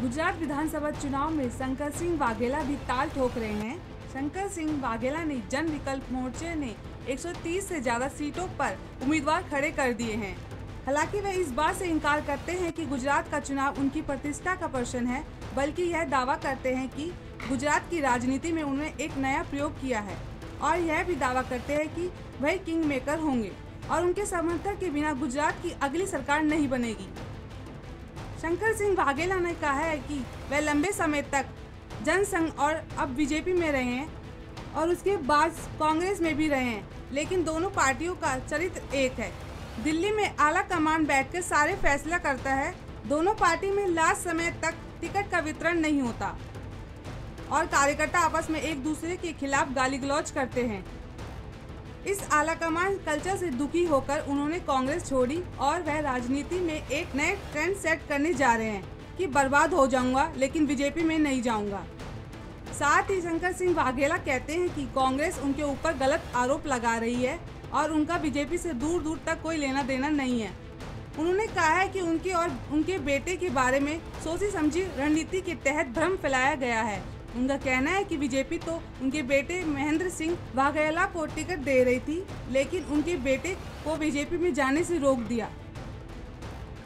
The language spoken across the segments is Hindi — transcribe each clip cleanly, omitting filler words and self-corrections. गुजरात विधानसभा चुनाव में शंकर सिंह वाघेला भी ताल ठोक रहे हैं। शंकर सिंह वाघेला ने जन विकल्प मोर्चे ने 130 से ज्यादा सीटों पर उम्मीदवार खड़े कर दिए हैं। हालांकि वे इस बात से इनकार करते हैं कि गुजरात का चुनाव उनकी प्रतिष्ठा का प्रश्न है, बल्कि यह दावा करते हैं कि गुजरात की राजनीति में उन्होंने एक नया प्रयोग किया है और यह भी दावा करते हैं कि वह किंग मेकर होंगे और उनके समर्थक के बिना गुजरात की अगली सरकार नहीं बनेगी। शंकर सिंह वाघेला ने कहा है कि वह लंबे समय तक जनसंघ और अब बीजेपी में रहे हैं और उसके बाद कांग्रेस में भी रहे हैं, लेकिन दोनों पार्टियों का चरित्र एक है। दिल्ली में आला कमान बैठकर सारे फैसला करता है। दोनों पार्टी में लास्ट समय तक टिकट का वितरण नहीं होता और कार्यकर्ता आपस में एक दूसरे के खिलाफ गाली गलौज करते हैं। इस आला कमान कल्चर से दुखी होकर उन्होंने कांग्रेस छोड़ी और वह राजनीति में एक नए ट्रेंड सेट करने जा रहे हैं कि बर्बाद हो जाऊंगा लेकिन बीजेपी में नहीं जाऊंगा। साथ ही शंकर सिंह वाघेला कहते हैं कि कांग्रेस उनके ऊपर गलत आरोप लगा रही है और उनका बीजेपी से दूर दूर तक कोई लेना देना नहीं है। उन्होंने कहा है कि उनके और उनके बेटे के बारे में सोची समझी रणनीति के तहत भ्रम फैलाया गया है। उनका कहना है कि बीजेपी तो उनके बेटे महेंद्र सिंह वाघेला को टिकट दे रही थी, लेकिन उनके बेटे को बीजेपी में जाने से रोक दिया।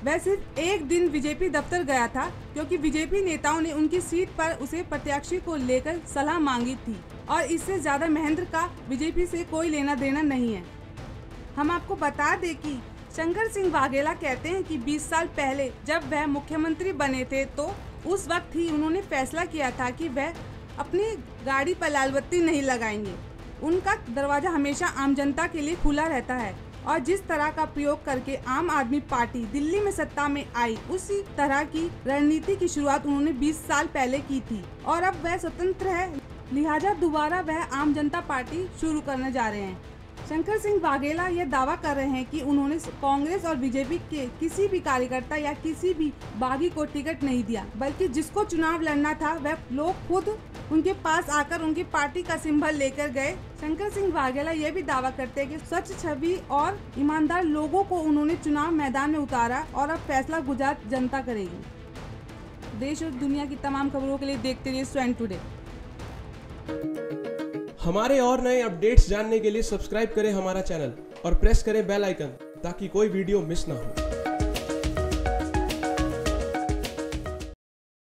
वह सिर्फ एक दिन बीजेपी दफ्तर गया था क्योंकि बीजेपी नेताओं ने उनकी सीट पर उसे प्रत्याशी को लेकर सलाह मांगी थी और इससे ज्यादा महेंद्र का बीजेपी से कोई लेना देना नहीं है। हम आपको बता दें कि शंकर सिंह वाघेला कहते हैं कि 20 साल पहले जब वह मुख्यमंत्री बने थे तो उस वक्त ही उन्होंने फैसला किया था कि वह अपनी गाड़ी पर लाल बत्ती नहीं लगाएंगे। उनका दरवाजा हमेशा आम जनता के लिए खुला रहता है और जिस तरह का प्रयोग करके आम आदमी पार्टी दिल्ली में सत्ता में आई, उसी तरह की रणनीति की शुरुआत उन्होंने 20 साल पहले की थी और अब वह स्वतंत्र है, लिहाजा दोबारा वह आम जनता पार्टी शुरू करने जा रहे हैं। शंकर सिंह वाघेला यह दावा कर रहे हैं कि उन्होंने कांग्रेस और बीजेपी के किसी भी कार्यकर्ता या किसी भी बागी को टिकट नहीं दिया, बल्कि जिसको चुनाव लड़ना था वह लोग खुद उनके पास आकर उनकी पार्टी का सिंबल लेकर गए। शंकर सिंह वाघेला यह भी दावा करते हैं कि स्वच्छ छवि और ईमानदार लोगों को उन्होंने चुनाव मैदान में उतारा और अब फैसला गुजरात जनता करेगी। देश और दुनिया की तमाम खबरों के लिए देखते रहिए स्वैन टुडे। हमारे और नए अपडेट्स जानने के लिए सब्सक्राइब करें हमारा चैनल और प्रेस करें बेल आइकन ताकि कोई वीडियो मिस ना हो।